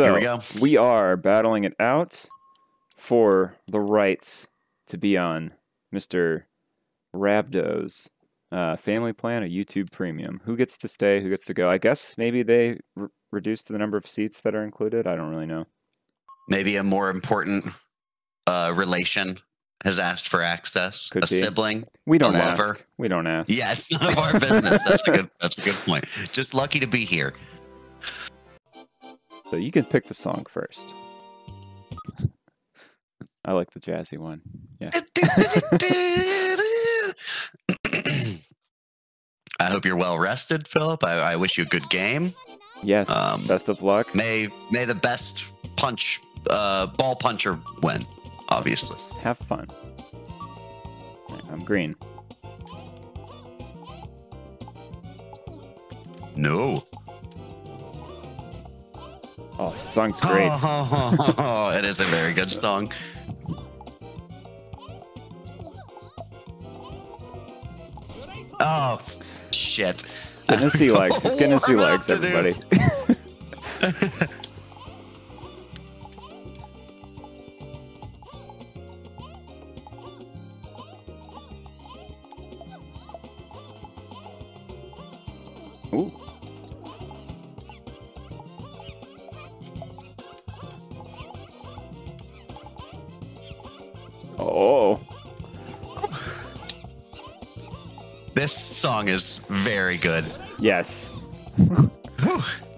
So here we go. We are battling it out for the rights to be on Mr. Rhabdo's family plan, a YouTube premium. Who gets to stay? Who gets to go? I guess maybe they reduced the number of seats that are included. I don't really know. Maybe a more important relation has asked for access. Could a be. Sibling. We don't ask. Lover. We don't ask. Yeah, it's none of our business. That's a good point. Just lucky to be here. So you can pick the song first. I like the jazzy one. Yeah. I hope you're well rested, Philip. I wish you a good game. Yes. Best of luck. May the best ball puncher win. Obviously. Have fun. I'm green. No. Oh, this song's great. Oh, it is a very good song. Oh, shit. Tennessee likes. It's Tennessee likes, everybody. Ooh. Oh. This song is very good. Yes.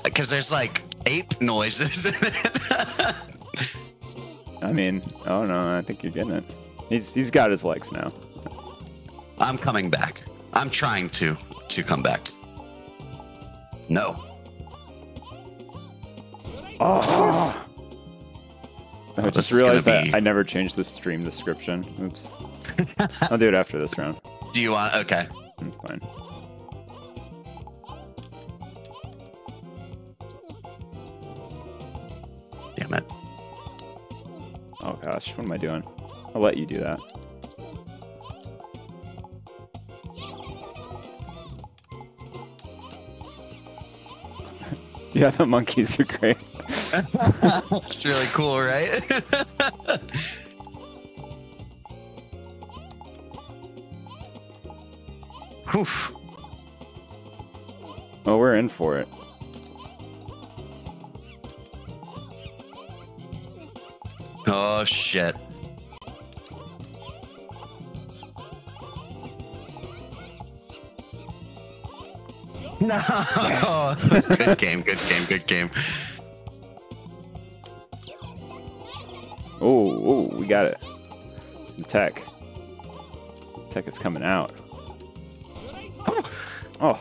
Because there's like ape noises in it. I mean, oh no, I think you're getting it. He's got his legs now. I'm coming back. I'm trying to come back. No. Oh. I just realized that I never changed the stream description. Oops. I'll do it after this round. Do you want? Okay. That's fine. Damn it. Oh gosh, what am I doing? I'll let you do that. Yeah, the monkeys are great. That's really cool, right? Oof. Oh, we're in for it. Oh, shit. No. Yes. Good game, good game, good game. Oh, we got it. The tech. Tech is coming out. Oh. Oh.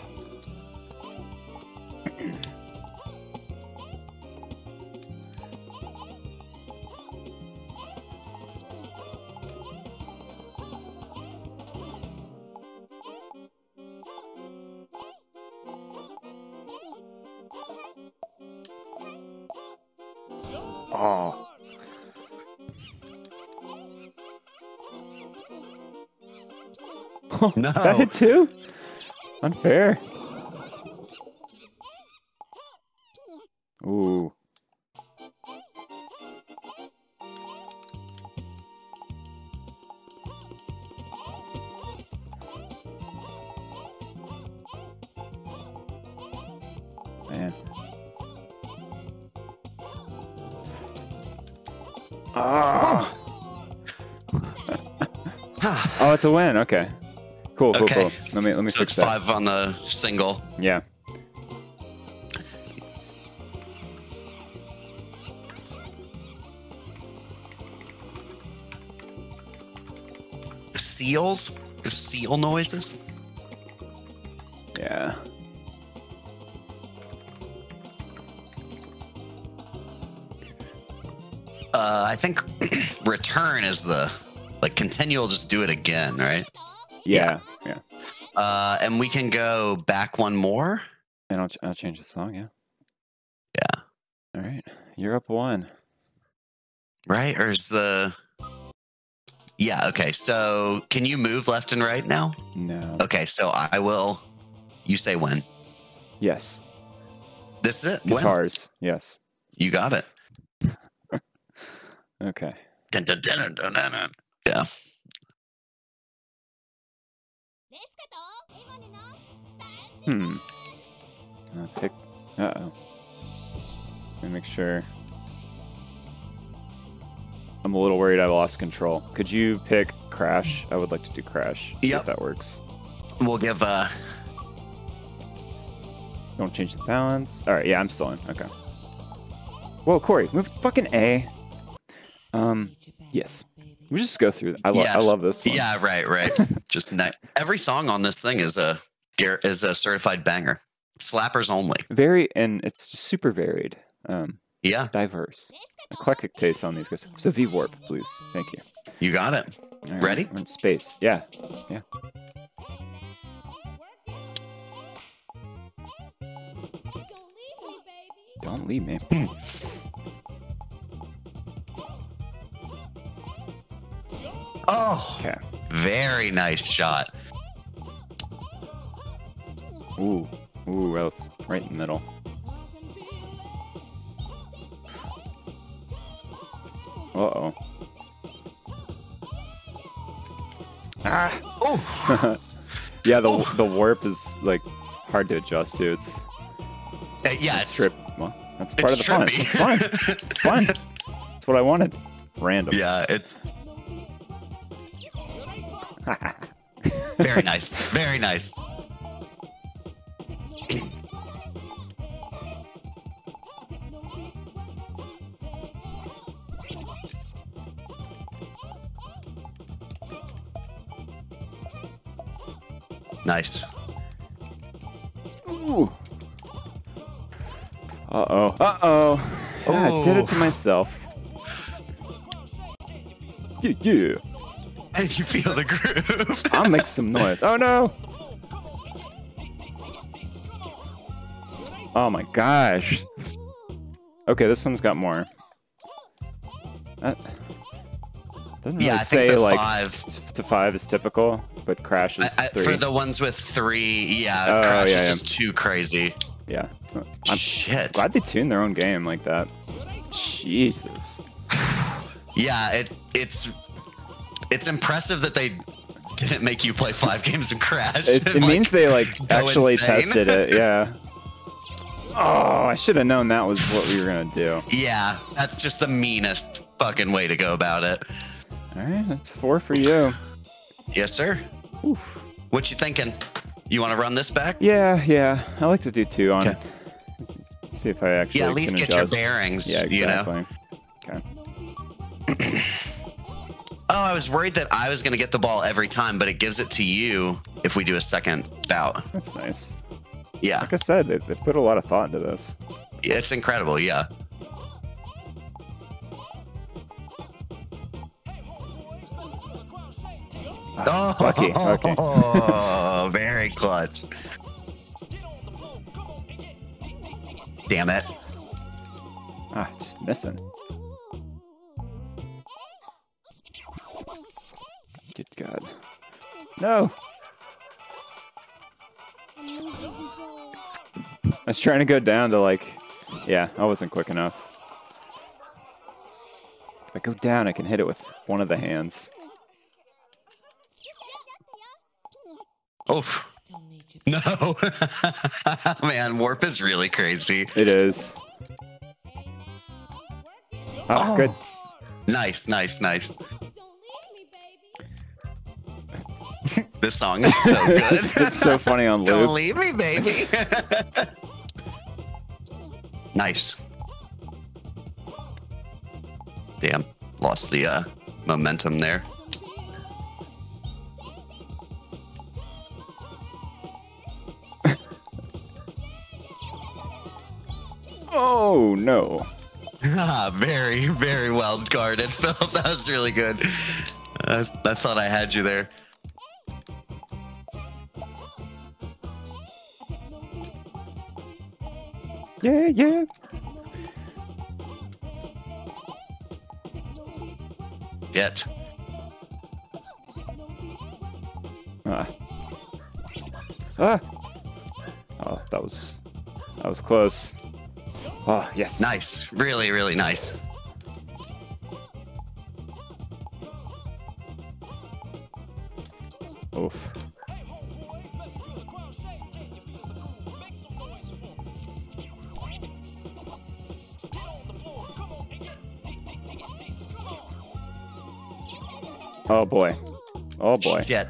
Oh, no. That hit too? Unfair. Ooh. Man. Ah. Oh, it's a win. Okay. Cool, cool, okay. Cool. Let me so fix it's that. 5 on the single. Yeah. Seals? The seal noises? Yeah. I think return is the like continual. Just do it again, right? Yeah. Yeah. And we can go back one more. And I'll change the song, yeah. Yeah. All right. You're up 1. Right? Or is the... Yeah, okay. So can you move left and right now? No. Okay, so I will... You say when. Yes. This is it? Guitars, when? Yes. You got it. Okay. Dun, dun, dun, dun, dun, dun, dun. Yeah. Hmm. Pick. Uh oh. Let me make sure. I'm a little worried I lost control. Could you pick Crash? I would like to do Crash. Yeah. If that works. We'll give. Don't change the balance. All right. Yeah, I'm still in. Okay. Whoa, Corey, move fucking A. Yes. We just go through. I love this one. Yeah. Right. Right. Just every song on this thing is a. Is a certified banger, slappers only. And it's super varied. Yeah, diverse, eclectic taste on these guys. So V warp, please. Thank you. You got it. Right. Ready? We're in space. Yeah, yeah. Don't leave me. Oh, okay. Very nice shot. Ooh, ooh, that's right in the middle. Uh-oh. Ah! Oh! Yeah, the warp is, like, hard to adjust to. It's... yeah, it's... Well, that's part of the fun. It's fun. It's fun. That's what I wanted. Random. Yeah, it's... Very nice. Very nice. Nice. Ooh. Uh-oh. Uh-oh. Yeah, I did it to myself. Yeah, yeah. And you feel the groove. I'll make some noise. Oh, no. Oh, my gosh. Okay, this one's got more. Doesn't really say, like, five to five is typical, but Crash is three. For the ones with three, yeah, Crash is just too crazy. Yeah. Shit. Glad they tune their own game like that. Jesus. Yeah, it's impressive that they didn't make you play 5 games in Crash. It means they, like, actually tested it, yeah. Oh, I should have known that was what we were going to do. Yeah, that's just the meanest fucking way to go about it. All right, that's 4 for you. Yes, sir. Oof. What you thinking? You want to run this back? Yeah, yeah. I like to do 2 on. Okay. See if I actually. Yeah, at least get your bearings. Yeah, exactly. You know? Okay. Oh, I was worried that I was going to get the ball every time, but it gives it to you if we do a second bout. That's nice. Yeah. Like I said, they put a lot of thought into this. Yeah, it's incredible, yeah. Oh, lucky. Okay. Oh, very clutch. Damn it. Ah, just missing. Good God. No. I was trying to go down to, like, yeah, I wasn't quick enough. If I go down, I can hit it with one of the hands. Oof. No. Man, warp is really crazy. It is. Oh, good. Nice, nice, nice. This song is so good. It's so funny on loop. Don't leave me, baby. Nice. Damn, lost the momentum there. Oh no. Ah, very, very well guarded, Philip. That was really good. I thought I had you there. Yeah, yeah. Yet. Ah. Oh, that was close. Oh, yes. Nice. Really, really nice. Oof. Oh boy. Oh boy. Shit.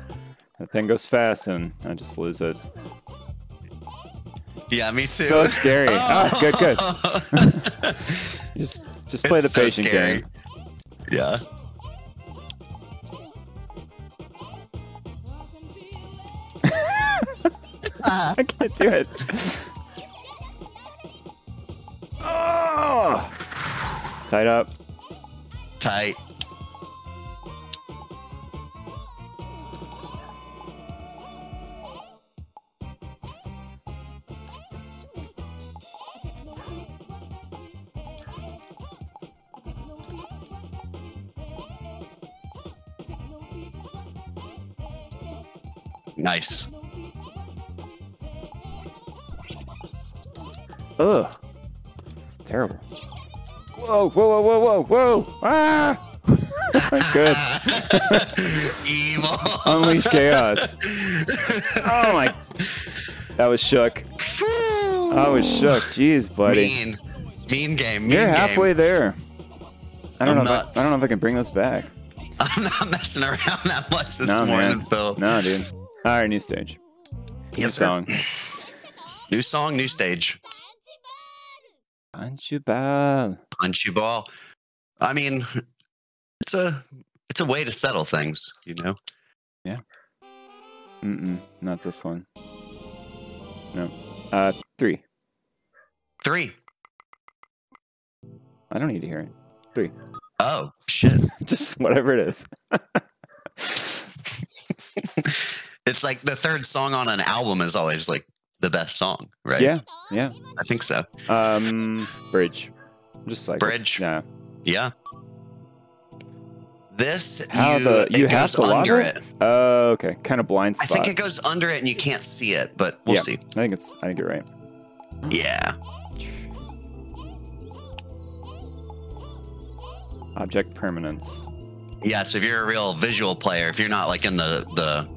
That thing goes fast and I just lose it. Yeah, me too. So scary. Oh, good, good. just play the patient game. Yeah. I can't do it. Oh! Tight up. Tight. Nice. Ugh. Terrible. Whoa, whoa, whoa, whoa, whoa. Ah! Good. Evil. Unleash chaos. Oh my. That was shook. I was shook. Jeez, buddy. Mean. Mean game. Mean You're halfway game. There. I don't know if I can bring this back. I'm not messing around that much this morning, man. Phil. No, dude. All right, new stage. New song. New song, new stage. Punch Ball. Punch Ball. I mean, it's a way to settle things, you know. Yeah. Not this one. No. Three. Three. I don't need to hear it. Three. Oh shit! Just whatever it is. It's like the third song on an album is always like the best song, right? Yeah, yeah. I think so. Bridge. Just like Bridge. Yeah. Yeah. This you have to under it. Oh, okay. Kind of blind spot. I think it goes under it and you can't see it, but we'll see. I think you're right. Yeah. Object permanence. Yeah, so if you're a real visual player, if you're not like in the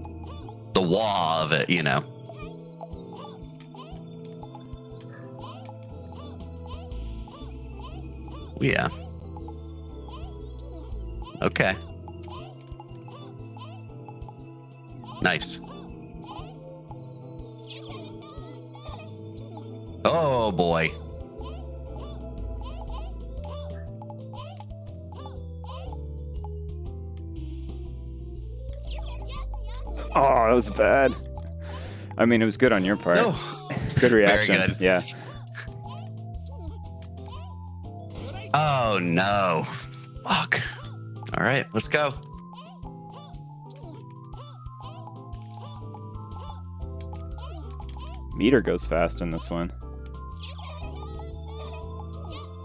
wall of it, you know. Yeah. Okay. Nice. Oh boy. Oh, that was bad. I mean, it was good on your part. Oh. Good reaction. Very good. Yeah. Oh, no. Fuck. All right, let's go. Meter goes fast in this one.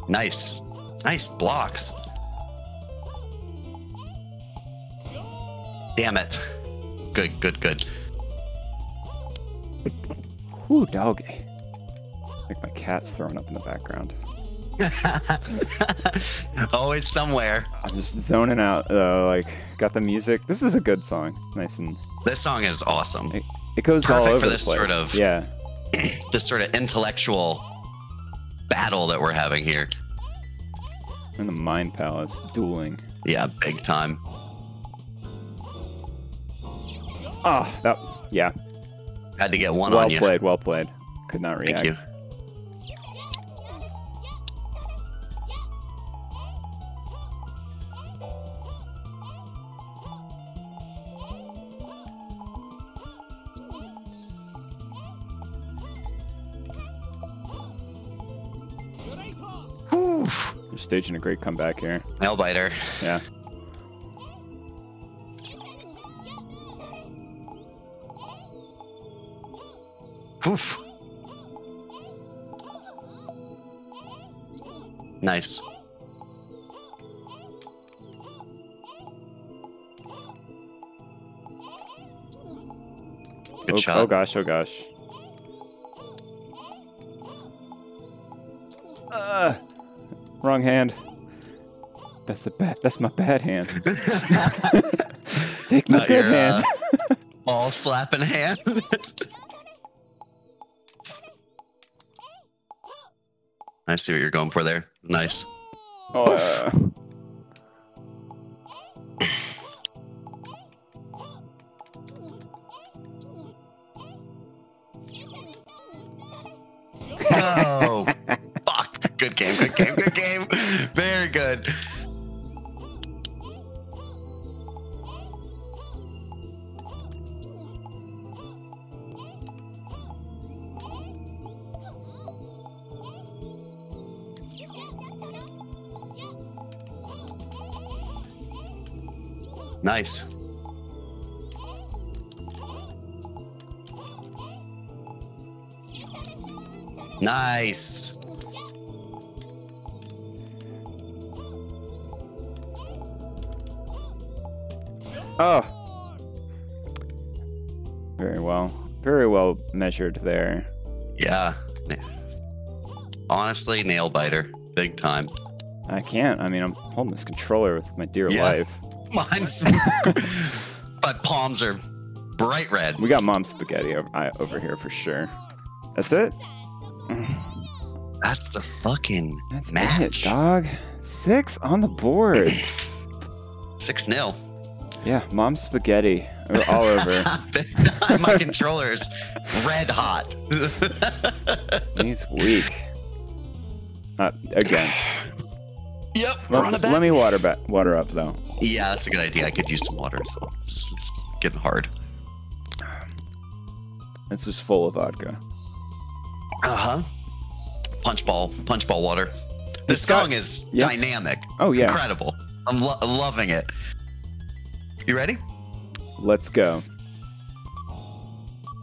Nice. Nice blocks. Damn it. Good, good, good. Ooh, doggy. I think my cat's throwing up in the background. Always somewhere. I'm just zoning out though, like got the music. This is a good song. Nice and this song is awesome. It goes perfect all over for this the place. Sort of yeah. This sort of intellectual battle that we're having here. In the Mind Palace dueling. Yeah, big time. Oh, that, yeah. Had to get one on you. Well played, well played. Could not react. Thank you. Whew. You're staging a great comeback here. Nail-biter. Yeah. Oof. Nice. Good shot. Oh gosh, oh gosh. Wrong hand. That's the bad. That's my bad hand. Take my good hand. Ball slapping hand. I see what you're going for there. Nice. Oh, fuck. Good game, good game, good game. Very good. Nice. Nice. Oh. Very well. Very well measured there. Yeah. Honestly, nail biter. Big time. I can't. I mean, I'm holding this controller with my dear life. Mine's but palms are bright red. We got mom spaghetti over here for sure. That's it. That's the fucking match, dog. 6 on the board. 6-0. Yeah, mom spaghetti all over. My controller's red hot. He's weak. Again. Yep. Let me water up though. Yeah, that's a good idea. I could use some water as well. It's getting hard. This is full of vodka. Punch ball water. This song is dynamic. Oh yeah, incredible. I'm loving it. You ready? Let's go.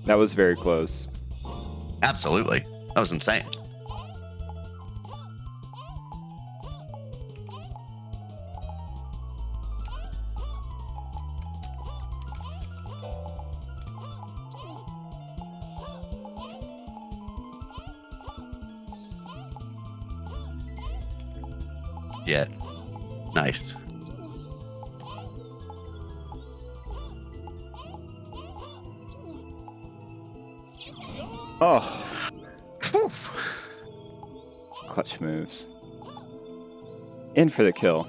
That was very close. Absolutely, that was insane. Yet. Nice. Oh. Oof. Clutch moves. In for the kill.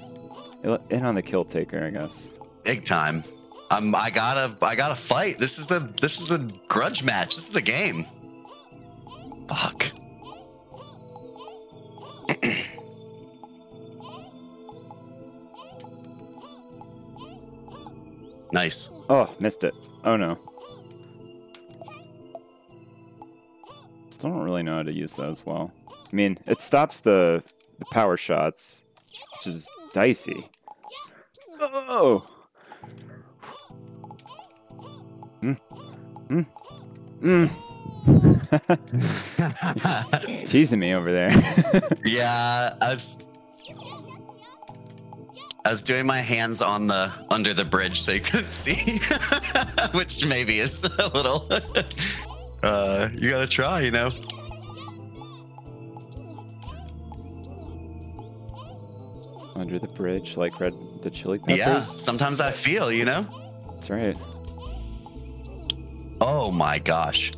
In on the kill taker, I guess. Big time. I gotta fight. This is the grudge match. This is the game. Fuck. Nice. Oh, missed it. Oh no. Still don't really know how to use those well. I mean, it stops the power shots, which is dicey. Oh. Mm. Mm. Mm. It's teasing me over there. Yeah, I was doing my hands on the under the bridge so you couldn't see, which maybe is a little. You gotta try, you know. Under the bridge, like the Chili Peppers. Yeah, sometimes I feel, you know. That's right. Oh my gosh.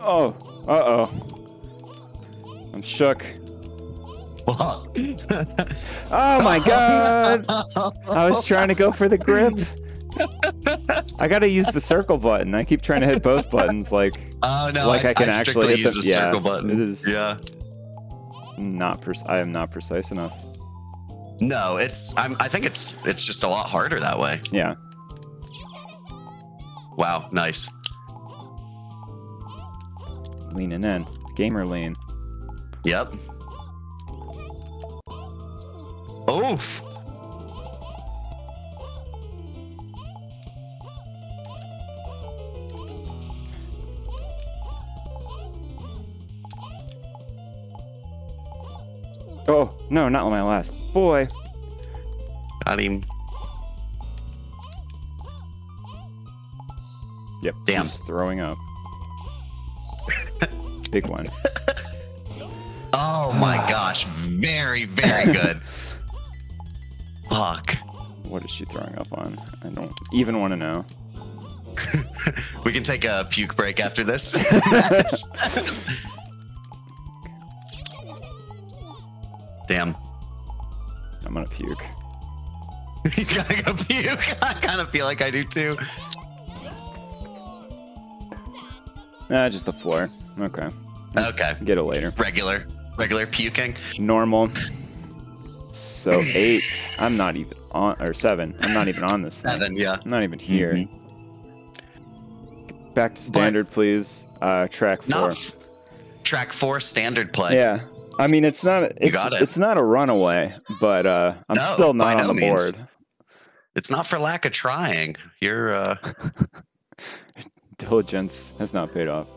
Oh. Uh-oh. I'm shook. Oh my god! I was trying to go for the grip. I gotta use the circle button. I keep trying to hit both buttons like, oh, no, like I can actually hit the circle button. It is I am not precise enough. No, I think it's just a lot harder that way. Yeah. Wow, nice. Leaning in. Gamer lean. Yep. Oof. Oh, no, not on my last. Boy. Got him. Yep. Damn. He's throwing up. Big one. Oh my gosh. Very, very good. Fuck. What is she throwing up on? I don't even want to know. We can take a puke break after this. Damn. I'm gonna puke. You gotta go puke? I kind of feel like I do too. Nah, just the floor. Okay. Okay. Get it later. Regular. Regular puking. Normal. So 8. I'm not even on, or 7. I'm not even on this thing. 7, yeah. I'm not even here. Mm-hmm. Back to standard, but, please. Track 4. Track 4, standard play. Yeah, I mean it's not. It's not a runaway, but I'm still not on the board. It's not for lack of trying. Your diligence has not paid off.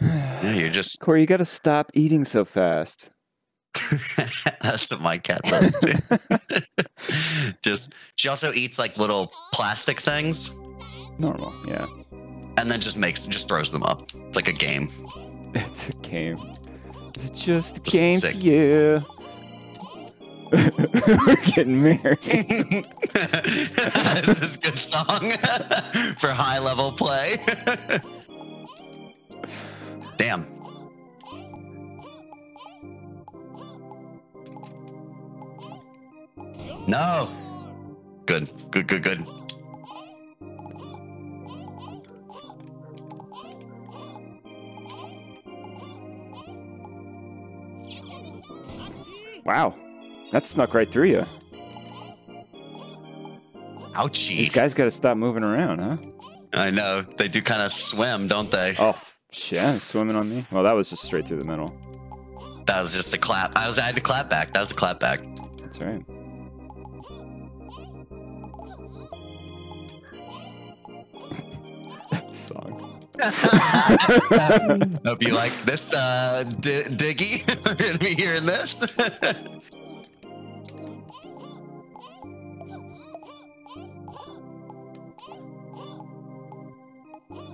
Yeah, you're just Corey. You got to stop eating so fast. That's what my cat does too. She also eats like little plastic things. Normal, yeah. And then just throws them up. It's like a game. It's a game. Is it just a game to you? We're getting married. This is a good song for high level play. Damn. No. Good. Good, good, good. Wow, that snuck right through you. Ouchie. These guys got to stop moving around, huh? I know. They do kind of swim, don't they? Oh, yeah, swimming on me. Well, that was just straight through the middle. That was just a clap. I had to clap back. That was a clap back. That's right. Song. Hope you like this, Diggy. We're gonna be hearing this.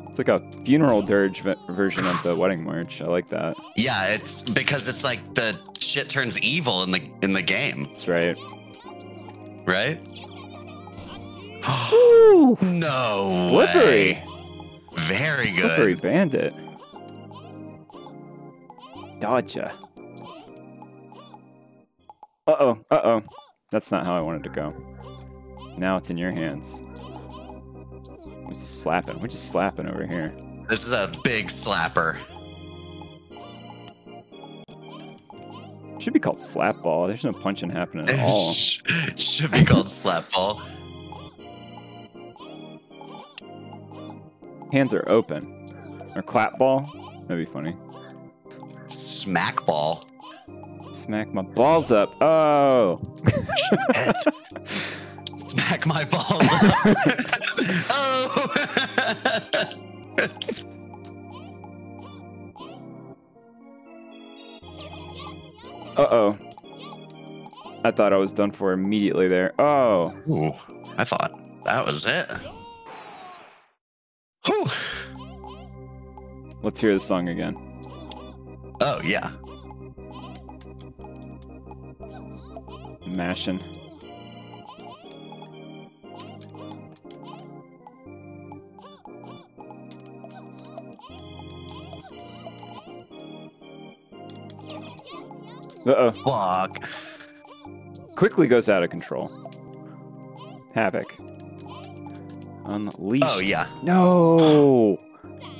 It's like a funeral dirge version of the wedding march. I like that. Yeah, it's because it's like the shit turns evil in the game. That's right. Right? Ooh, no slippery. Way. Very good. Slippery bandit. Dodger. Uh-oh, uh-oh. That's not how I wanted to go. Now it's in your hands. We're just slapping. We're just slapping over here. This is a big slapper. Should be called slap ball. There's no punching happening at all. Should be called slap ball. Hands are open. Or clap ball. That'd be funny. Smack ball. Smack my balls up. Oh. Smack my balls up. Oh. Uh-oh. I thought I was done for immediately there. Oh. Ooh, I thought that was it. Whew. Let's hear the song again. Oh, yeah. Mashing. Uh-oh. Fuck. Quickly goes out of control. Havoc. Unleashed. Oh, yeah. No.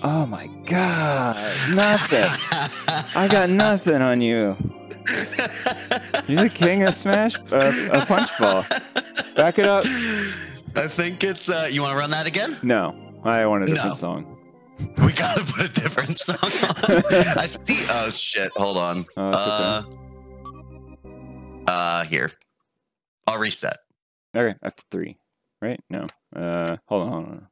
Oh, my God. Nothing. I got nothing on you. You're the king of Smash, a punch ball. Back it up. I think it's, you want to run that again? No. I want a different song. We got to put a different song on. I see. Oh, shit. Hold on. Here. I'll reset. Okay. After 3. Right? No. Hold on.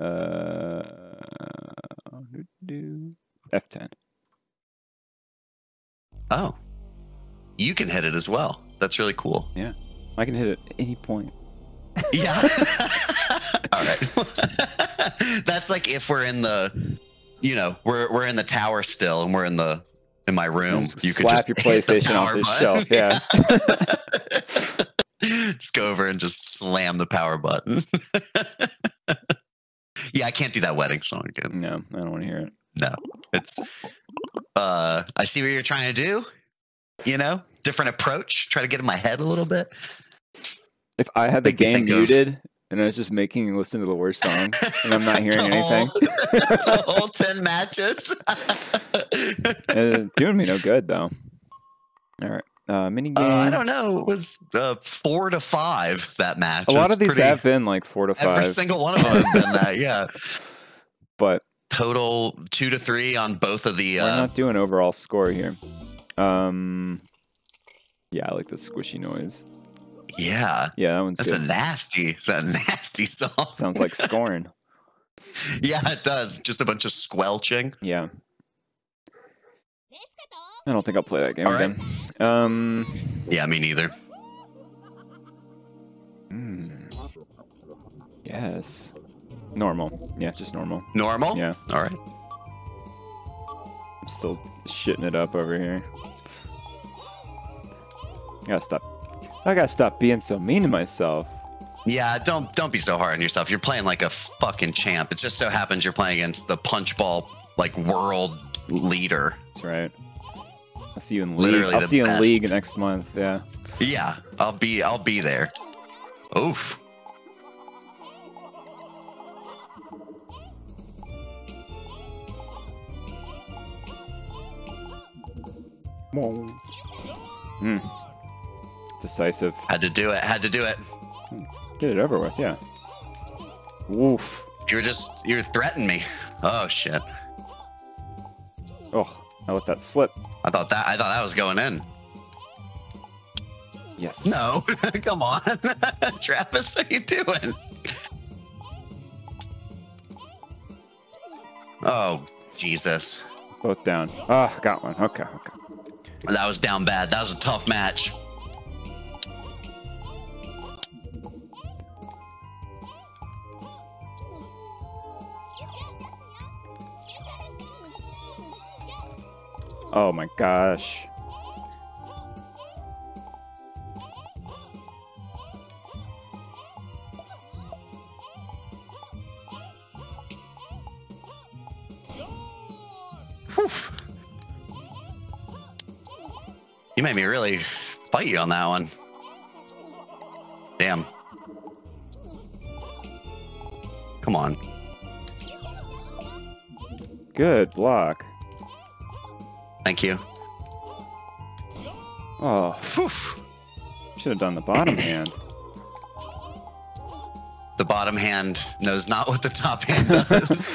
F10. Oh. You can hit it as well. That's really cool. Yeah. I can hit it at any point. Yeah. All right. That's like if we're in the, you know, we're in the tower still, and we're in the in my room. You could slap your PlayStation off the shelf. Yeah. Just go over and just slam the power button. Yeah, I can't do that wedding song again. No, I don't want to hear it. No, it's. I see what you're trying to do. You know, different approach. Try to get in my head a little bit. If I had the game muted and I was just making you listen to the worst song and I'm not hearing anything. The whole 10 matches. Doing me no good, though. All right. Mini game. I don't know. It was 4 to 5 that match. A lot of these have been like 4 to 5. Every single one of them have been that, yeah. But total 2 to 3 on both of the. We're not doing overall score here. Yeah, I like the squishy noise. Yeah. Yeah, that one's good. It's a nasty song. Sounds like scorn. Yeah, it does. Just a bunch of squelching. Yeah. I don't think I'll play that game again. Yeah, me neither. Yes. Normal. Yeah, just normal. Normal? Yeah. All right. I'm still shitting it up over here. I gotta stop being so mean to myself. Yeah, don't be so hard on yourself. You're playing like a fucking champ. It just so happens you're playing against the punch ball like world leader. That's right. I'll see you in league. Literally I'll see you in league next month. Yeah. Yeah, I'll be there. Oof. Whoa. Hmm. Decisive. Had to do it. Had to do it. Get it over with, yeah. Woof. You were threatening me. Oh shit. Oh, I let that slip. I thought that was going in. Yes. No. Come on, Travis. What are you doing? Oh Jesus. Both down. Ah, oh, got one. Okay. Okay. That was down bad. That was a tough match. Oh my gosh. Whew. You made me really bite you on that one. Damn. Come on. Good block. Thank you. Oh, oof. Should have done the bottom hand. The bottom hand knows not what the top hand does.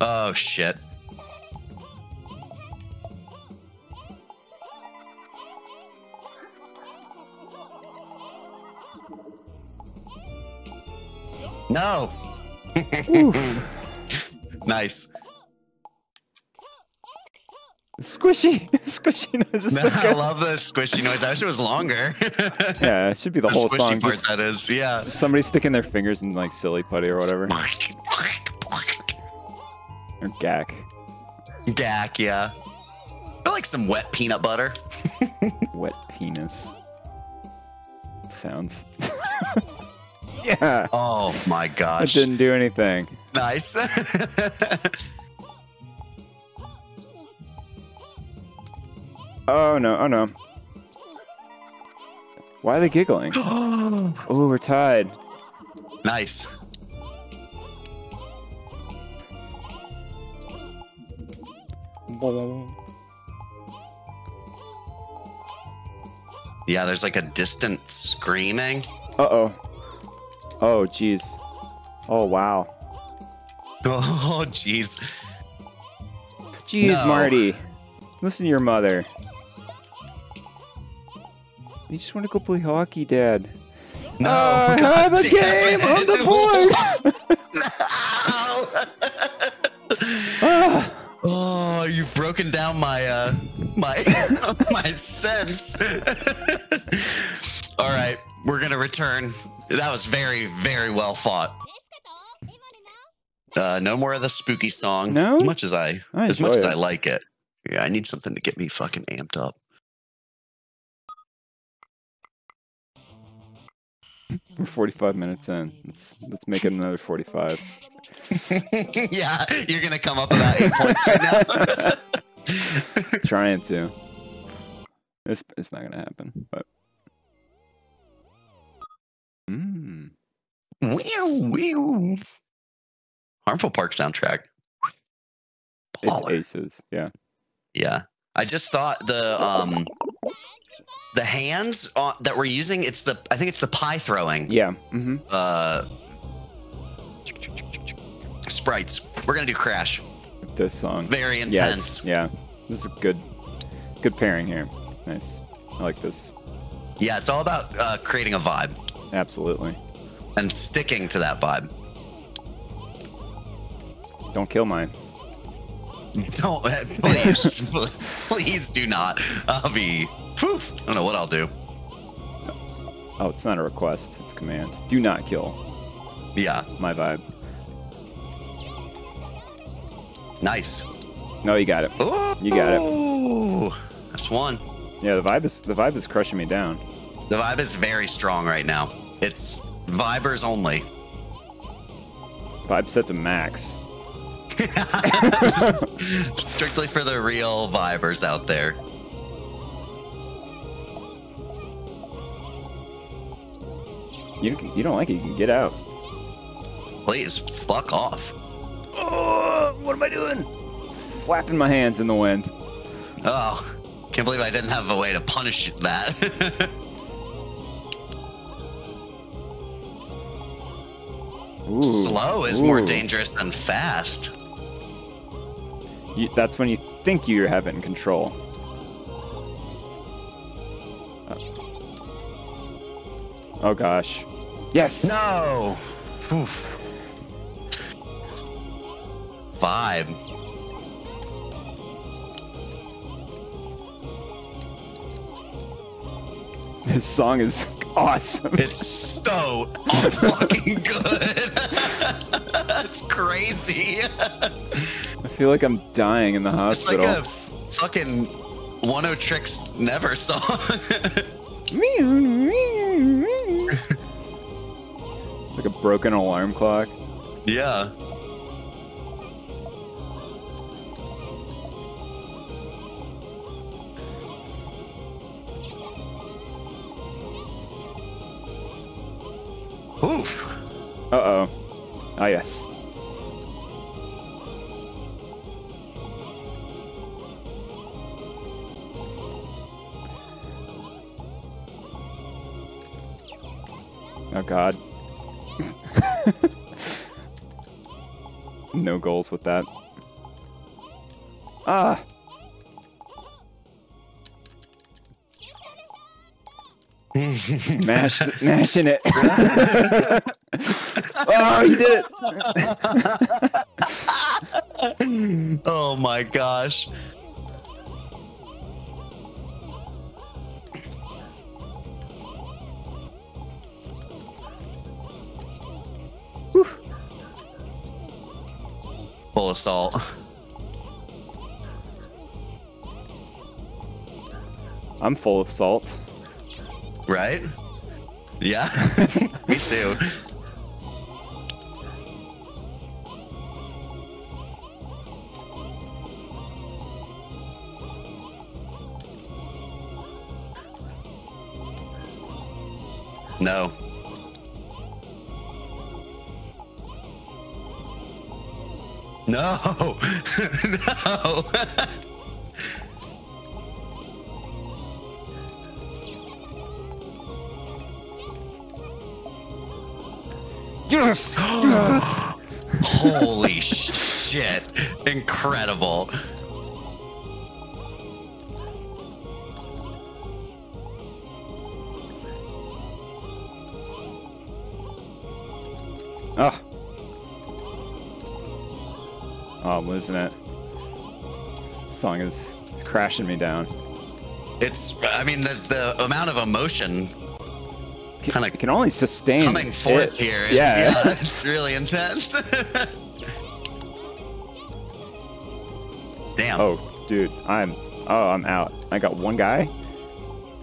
Oh, shit. No. Nice. Squishy. Squishy noise. No, so I love the squishy noise. I wish it was longer. Yeah, it should be the whole squishy song. Part just, that is. Yeah. Somebody sticking their fingers in like silly putty or whatever. Or gack. Gack, yeah. I like some wet peanut butter. Wet penis. Sounds. Yeah. Oh my gosh. It didn't do anything. Nice. Oh no, oh no. Why are they giggling? Oh, we're tied. Nice. Yeah, there's like a distant screaming. Uh-oh. Oh, jeez. Oh, wow. Oh, jeez. Jeez, no. Marty. Listen to your mother. You just want to go play hockey, Dad. No. I have a game on the board. No. Oh, you've broken down my my sense. All right, we're gonna return. That was very, very well fought. No more of the spooky song. No? As much as I like it. Yeah, I need something to get me fucking amped up. We're 45 minutes in. Let's make it another 45. Yeah, you're gonna come up about 8 points right now. Trying to. It's not gonna happen, but. Mmm. Wee wee. Harmful Park soundtrack. It's aces, yeah. Yeah, I just thought the hands on, that we're using. I think it's the pie throwing. Yeah. Mm-hmm. Sprites. We're gonna do Crash. This song. Very intense. Yes. Yeah. This is a good pairing here. Nice. I like this. Yeah, it's all about creating a vibe. Absolutely. And sticking to that vibe. Don't kill mine. Don't, please, please do not. I'll be. Poof. I don't know what I'll do. Oh, it's not a request. It's a command. Do not kill. Yeah, my vibe. Nice. No, you got it. Ooh, you got it. That's one. Yeah, the vibe is crushing me down. The vibe is very strong right now. It's vibers only. Vibe set to max. Strictly for the real vibers out there. You don't like it, you can get out. Please, fuck off. Oh, what am I doing? Flapping my hands in the wind. Oh, can't believe I didn't have a way to punish that. Ooh, slow is more dangerous than fast. That's when you think you have it in control. Oh gosh. Yes! No! Oof. Vibe. This song is awesome. It's so fucking good. That's crazy. I feel like I'm dying in the hospital. It's like a fucking 10 Tricks Never song. Like a broken alarm clock. Yeah. Oof. Uh-oh. Ah, yes. Oh, God. No goals with that. Ah! Mashing it. Oh, he did it. Oh my gosh. Whew. Full assault. I'm full of salt. Right? Yeah. Me too. No. No. No. Yes! Yes! Holy shit. Incredible. Oh. Oh, I'm losing it. song is crashing me down. It's, I mean, the amount of emotion kind of can only sustain coming forth here. Is, yeah, it's really intense. Damn. Oh, dude, I'm out. I got one guy.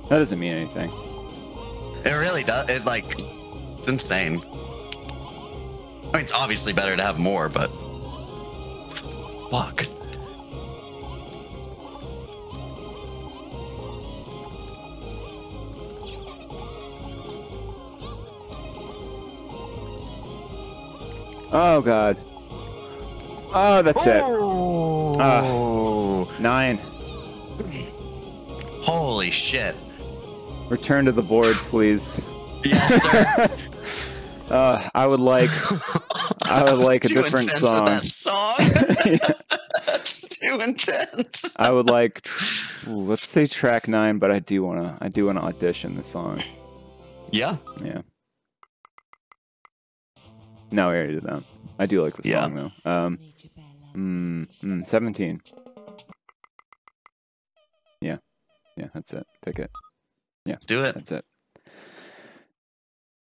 That doesn't mean anything. It really does. It like, it's insane. I mean, it's obviously better to have more, but fuck. Oh god. Oh, that's it. Oh, 9. Holy shit. Return to the board, please. Yes, sir. I would like a different song. That song? Yeah. That's too intense. I would like, let's say track 9, but I do wanna audition the song. Yeah. Yeah. No, I already did that. I do like the song though. 17. Yeah. Yeah, that's it. Pick it. Yeah. Let's do it. That's it.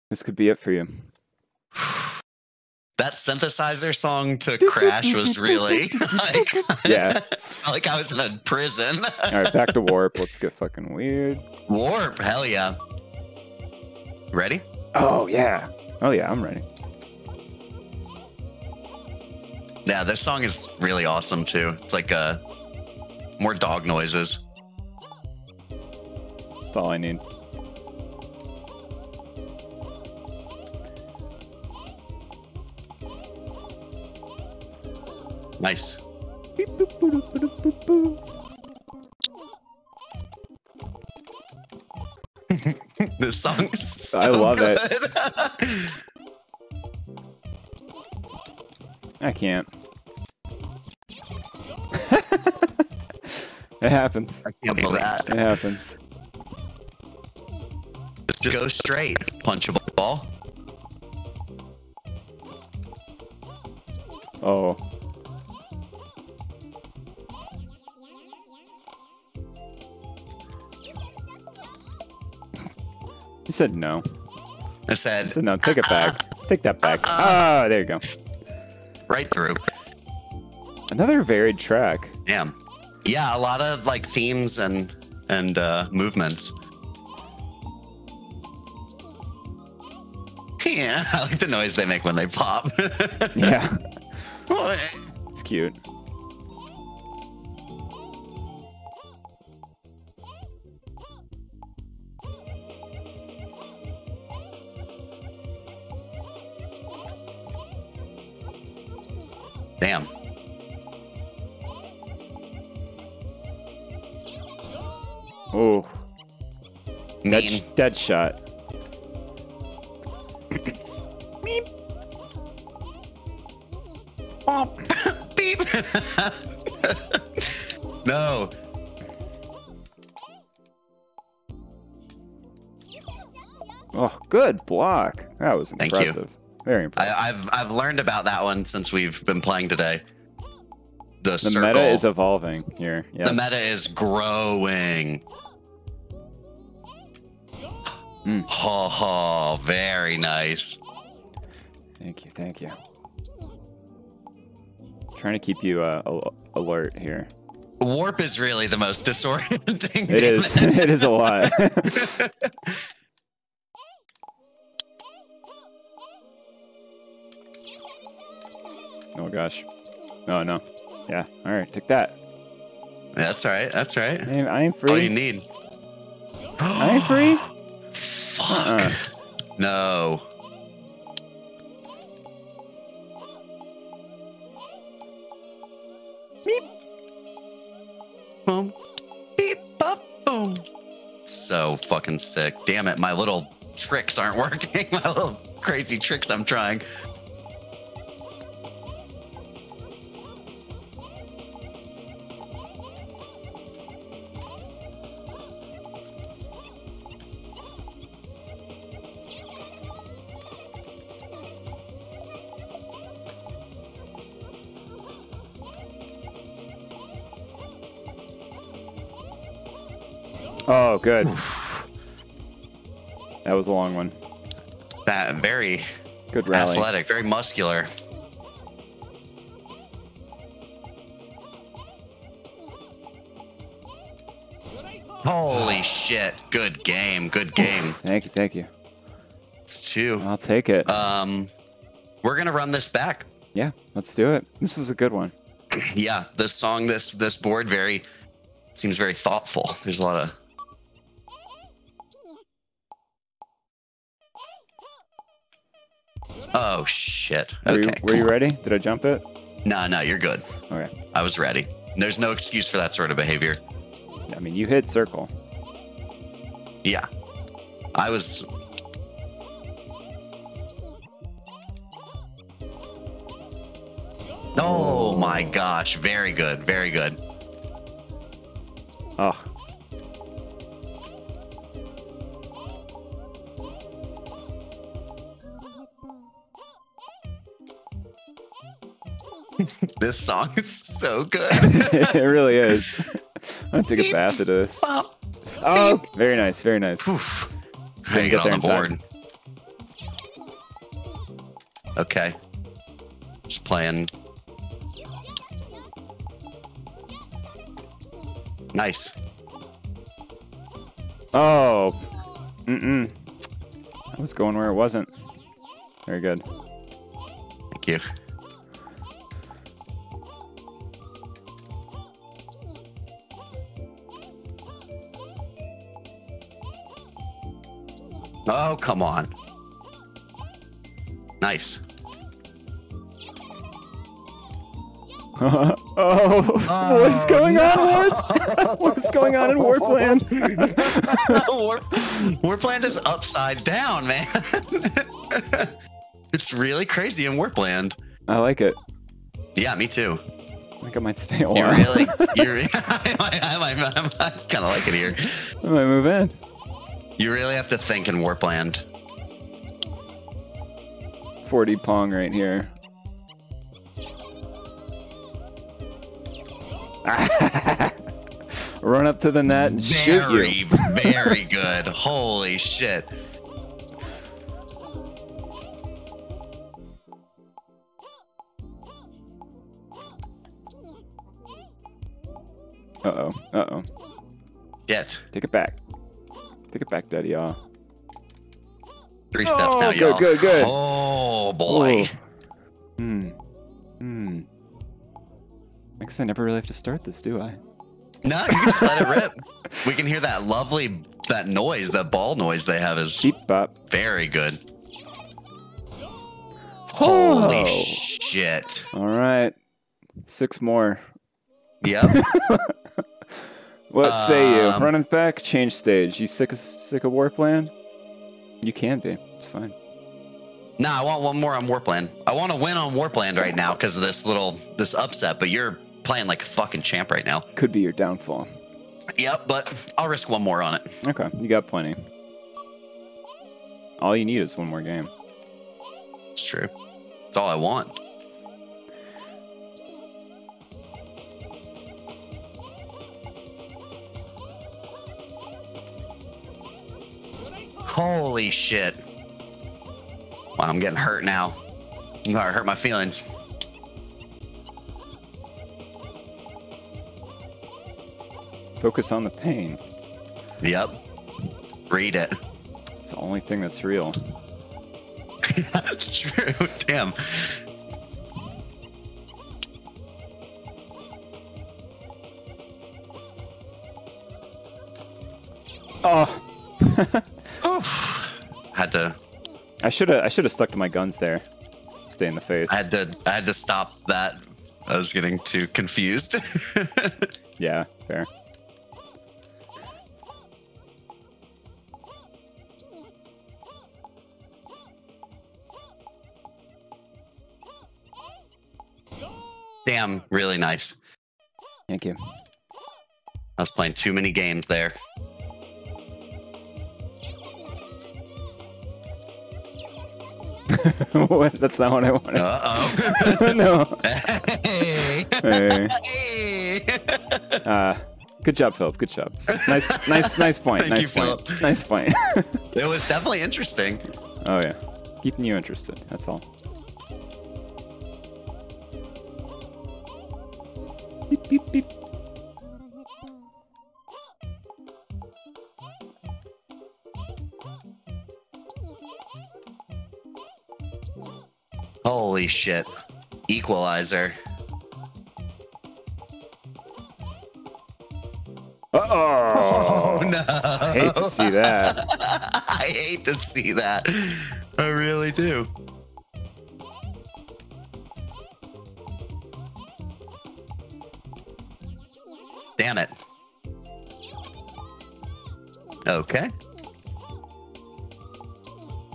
This could be it for you. That synthesizer song to Crash was really like, yeah. Like I was in a prison. All right, back to Warp. Let's get fucking weird. Warp, hell yeah. Ready? Oh yeah. Oh yeah, I'm ready. Yeah, this song is really awesome too. It's like more dog noises. That's all I need. Nice. This song is so I love good. It. I can't. It happens. I can't believe that. It happens. Just go straight. Punch a ball. Oh. You said no. I said no. Take it back. Take that back. Oh, there you go. Right through. Another varied track. Damn. Yeah, a lot of like themes and movements. Yeah, I like the noise they make when they pop. Yeah. It's cute. Damn. Oh. Mean. Dead shot. Beep. Oh, beep. No. Oh, good block. That was impressive. Thank you. Very impressive. I've learned about that one since we've been playing today. The meta is evolving here. Yes. The meta is growing. Mm. Oh, very nice. Thank you, thank you. I'm trying to keep you alert here. Warp is really the most disorienting. It is. It is a lot. Oh gosh. Oh no. Yeah. All right. Take that. That's right. That's right. I ain't free. All you need. I ain't free. Fuck. No. Beep. Boom. Beep. Bop. Boom. So fucking sick. Damn it. My little tricks aren't working. My little crazy tricks I'm trying. Oh, good. Oof. That was a long one. That very good rally. Athletic, very muscular. Holy shit. Good game. Good game. Thank you. Thank you. It's two. I'll take it. We're going to run this back. Yeah, let's do it. This was a good one. Yeah, this song, this board seems very thoughtful. There's a lot of... Oh, shit. Okay. Were you ready? Did I jump it? No, you're good. Okay. I was ready. There's no excuse for that sort of behavior. I mean, you hit circle. Yeah. I was... Oh my gosh, very good, very good. Oh. This song is so good. It really is. I'm gonna take a bath of this. Oh, very nice, very nice. Oof. I get on the board. Okay. Just playing. Nice. Oh. Mm-mm. I was going where it wasn't. Very good. Thank you. Oh, come on. Nice. Oh, what's going on? What's going on in Warpland? Warpland is upside down, man. It's really crazy in Warpland. I like it. Yeah, me too. I think I might stay a while. You really? I kind of like it here. I might move in. You really have to think in Warpland. 40 Pong right here. Run up to the net and shoot you. Very good. Holy shit. Uh-oh. Uh-oh. Yes. Take it back. Take it back, Daddy, y'all. Three steps now, y'all. Good, good, good. Oh, boy. Hmm. Hmm. I guess I never really have to start this, do I? No, you can just let it rip. We can hear that lovely, that noise, that ball noise they have is beep bop. Very good. Holy shit. All right. 6 more. Yep. What say you? Running back, change stage. You sick of Warpland? You can be. It's fine. Nah, I want one more on Warpland. I want to win on Warpland right now because of this upset, but you're playing like a fucking champ right now. Could be your downfall. Yep, but I'll risk one more on it. Okay, you got plenty. All you need is one more game. It's true. It's all I want. Holy shit. Wow, I'm getting hurt now. You gotta hurt my feelings. Focus on the pain. Yep. Read it. It's the only thing that's real. That's true. Damn. Oh. Oof. Had to. I should have stuck to my guns there. Stay in the face. I had to stop that. I was getting too confused. Yeah. Fair. Damn, really nice. Thank you. I was playing too many games there. What? That's not what I wanted. Uh-oh. No. Hey. Hey. Good job, Philip. Good job. Nice, nice point. Thank you, Philip. Nice point. It was definitely interesting. Oh yeah, keeping you interested. That's all. Beep beep beep. Holy shit! Equalizer. Uh-oh. Oh, no. I hate to see that. I hate to see that. I really do. Damn it. Okay.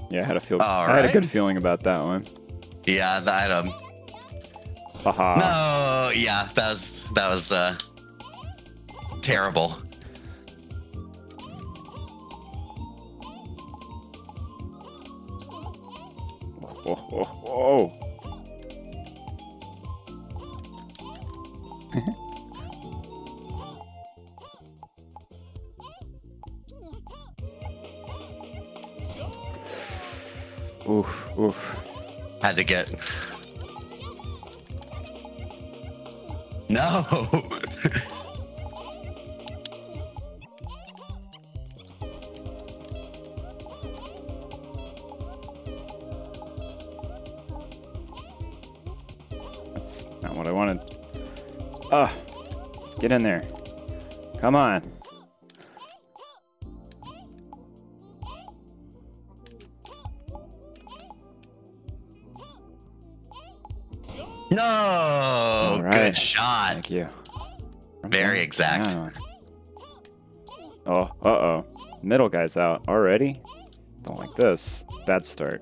Yeah, I had a feel. I had a good feeling about that one. Yeah, I had No, yeah, that was terrible. Whoa, whoa, whoa. Oof, oof. Had to get. No. Not what I wanted. Ah, get in there. Come on. No, right. Good shot. Thank you. Very exact. Down. Oh, uh-oh. Middle guy's out already. Don't like this. Bad start.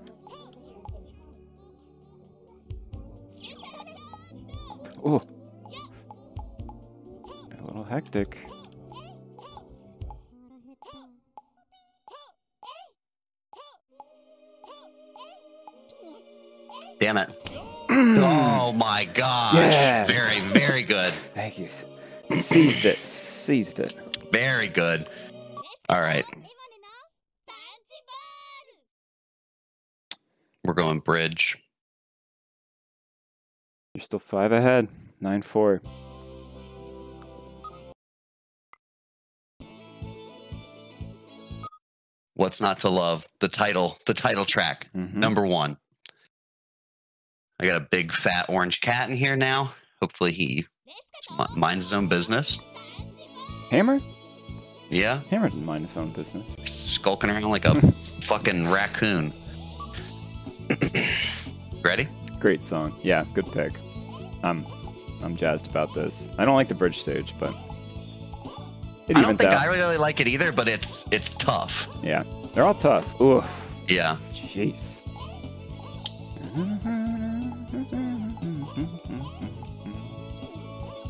Ooh. A little hectic. Damn it. Oh my gosh. Yeah. Very, very good. Thank you. Seized it. Seized it. Very good. All right. We're going bridge. You're still 5 ahead. 9-4. What's not to love? The title track, #1. I got a big fat orange cat in here now. Hopefully he minds his own business. Hammer? Yeah. Hammer didn't mind his own business. Skulking around like a fucking raccoon. Ready? Great song. Yeah, good pick. I'm jazzed about this. I don't like the bridge stage, but I don't think I really like it either. But it's tough. Yeah, they're all tough. Ooh. Yeah. Jeez.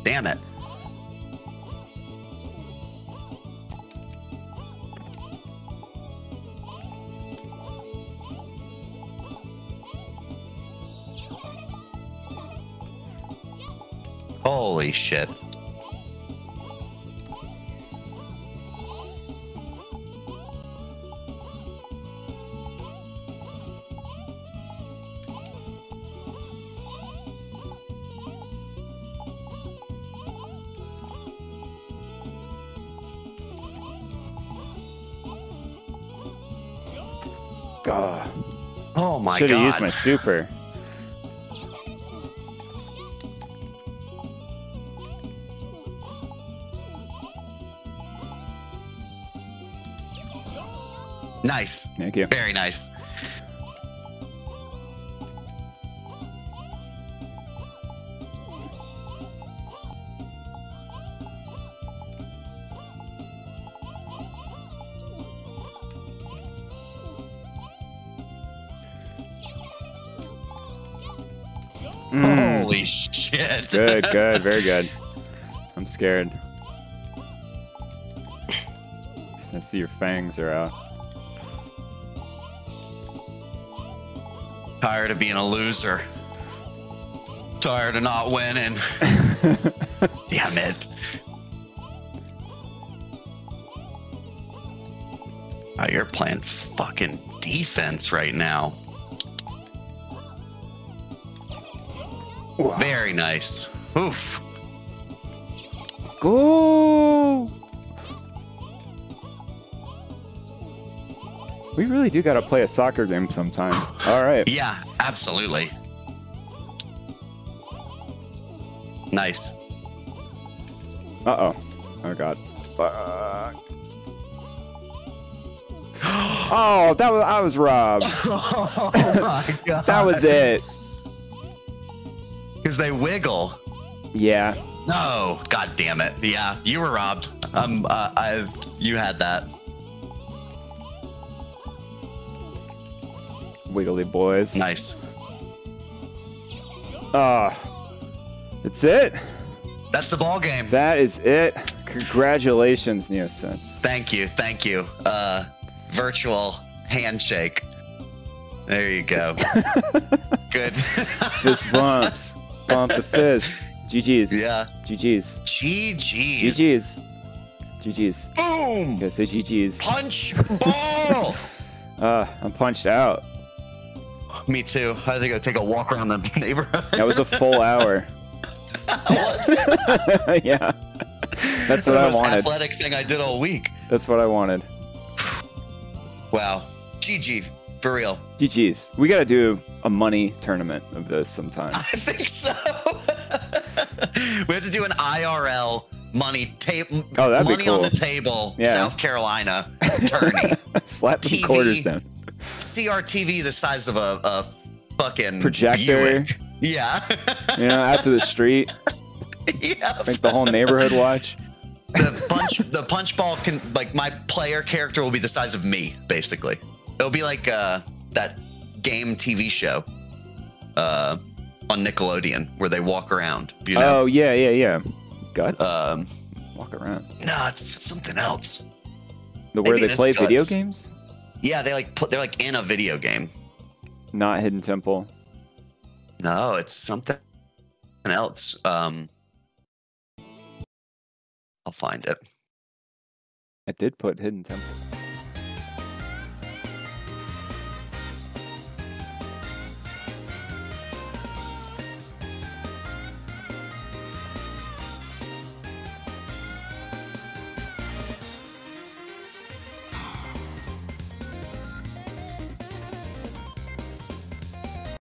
Damn it. Holy shit. God. Oh my god. Should have used my super. Nice. Thank you. Very nice. Holy shit. Good, good, very good. I'm scared. I see your fangs are out. Tired of being a loser. Tired of not winning. Damn it. Oh, you're playing fucking defense right now. Wow. Very nice. Oof. Go. We really do got to play a soccer game sometime. All right. Yeah, absolutely. Nice. Uh-oh. Oh, God. Fuck. Oh, that was, I was robbed. Oh, my God. That was it. Because they wiggle. Yeah. No. God damn it. Yeah, you were robbed. You had that. Wiggly boys. Nice. That's it. That's the ball game. That is it. Congratulations, Neo$ents. Thank you. Thank you. Virtual handshake. There you go. Good. Fist bumps. Bump the fist. GG's. Yeah. GG's. GG's. GG's. GG's. Boom. You gotta say GG's. Punch ball. I'm punched out. Me too. I had to go take a walk around the neighborhood. That was a full hour. Was it? Yeah. That's what I wanted. That was the most athletic thing I did all week. That's what I wanted. Wow. GG. For real. GG's. We got to do a money tournament of this sometime. I think so. We have to do an IRL money table. Oh, that'd be cool. Money on the table. Yeah. South Carolina tourney. Slap some quarters down. CRTV the size of a fucking projector. Buick. Yeah. You know, out to the street. Yeah. I think the whole neighborhood watch. The punch ball can, like, my player character will be the size of me, basically. It'll be like that game TV show on Nickelodeon where they walk around. You know? Oh yeah, yeah, yeah. Guts. Walk around. No, it's something else. The where they play video games. Yeah, they like put. They're like in a video game. Not Hidden Temple. No, it's something else. I'll find it. I did put Hidden Temple.